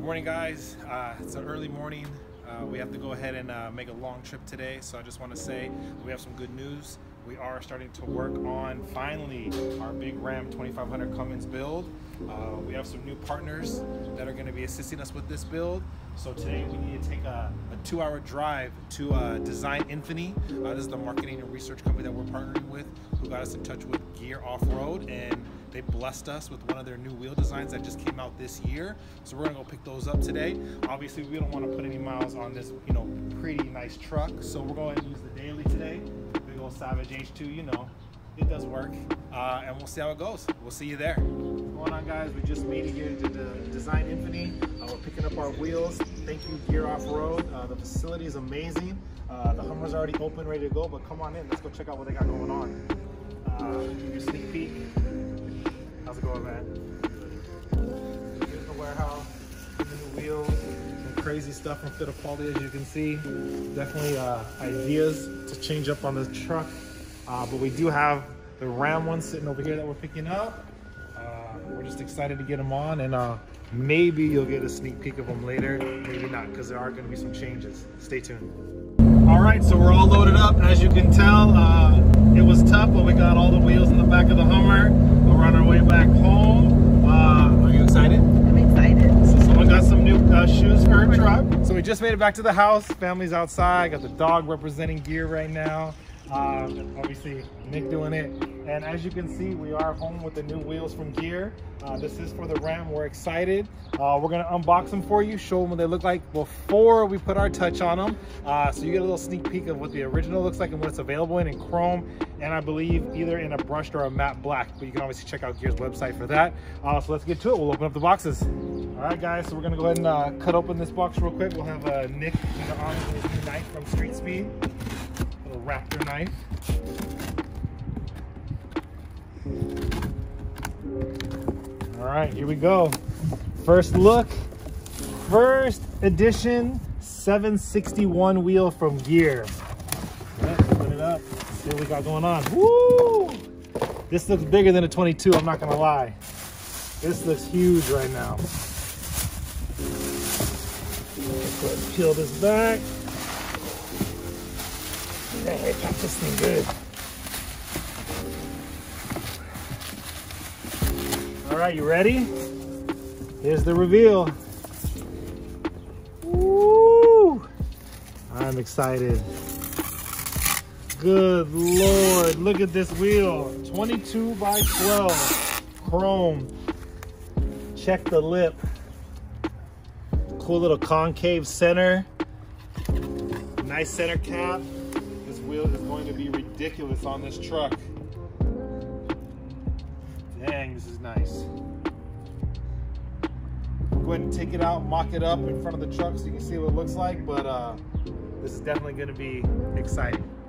Good morning, guys. It's an early morning. We have to go ahead and make a long trip today, so I just want to say we have some good news. We are starting to work on, finally, our big Ram 2500 Cummins build. We have some new partners that are going to be assisting us with this build. So today we need to take a 2-hour drive to Design Infinity. This is the marketing and research company that we're partnering with, who got us in touch with Gear Off Road, and they blessed us with one of their new wheel designs that just came out this year. So we're gonna go pick those up today. Obviously, we don't want to put any miles on this, you know, pretty nice truck. So we're going to use the daily today. Big old Savage H2, you know, it does work. And we'll see how it goes. We'll see you there. What's going on, guys? We just made it here to the Design Infinity. We're picking up our wheels. Thank you, Gear Off Road. The facility is amazing. The Hummer's already open, ready to go. But come on in. Let's go check out what they got going on. Give you a sneak peek. How's it going, man? Here's the warehouse, new wheels, some crazy stuff from Fittipaldi, as you can see. Definitely ideas to change up on the truck. But we do have the Ram one sitting over here that we're picking up. We're just excited to get them on, and maybe you'll get a sneak peek of them later, maybe not, because there are going to be some changes. Stay tuned. All right, so we're all loaded up. As you can tell, it was tough, but we got all the wheels in the back of the Hummer. We're on our way back home. Are you excited? I'm excited. So someone got some new shoes for her truck. So we just made it back to the house. Family's outside. Got the dog representing Gear right now. Obviously, Nick doing it. And as you can see, we are home with the new wheels from Gear. This is for the Ram. We're excited. We're going to unbox them for you, show them what they look like before we put our touch on them. So you get a little sneak peek of what the original looks like and what it's available in chrome. And I believe either in a brushed or a matte black. But you can obviously check out Gear's website for that. So let's get to it. We'll open up the boxes. All right, guys. So we're going to go ahead and cut open this box real quick. We'll have Nick on with his new knife from Street Speed. A little Raptor knife. All right, here we go. First look, first edition 761 wheel from Gear. Let's open it up, see what we got going on. Woo! This looks bigger than a 22, I'm not gonna lie. This looks huge right now. Let's go ahead and peel this back. Hey, pop this thing good. All right, you ready? Here's the reveal. Woo! I'm excited. Good Lord, look at this wheel. 22 by 12, chrome. Check the lip. Cool little concave center. Nice center cap. This wheel is going to be ridiculous on this truck. Dang, this is nice. We'll go ahead and take it out, mock it up in front of the truck so you can see what it looks like, but this is definitely going to be exciting.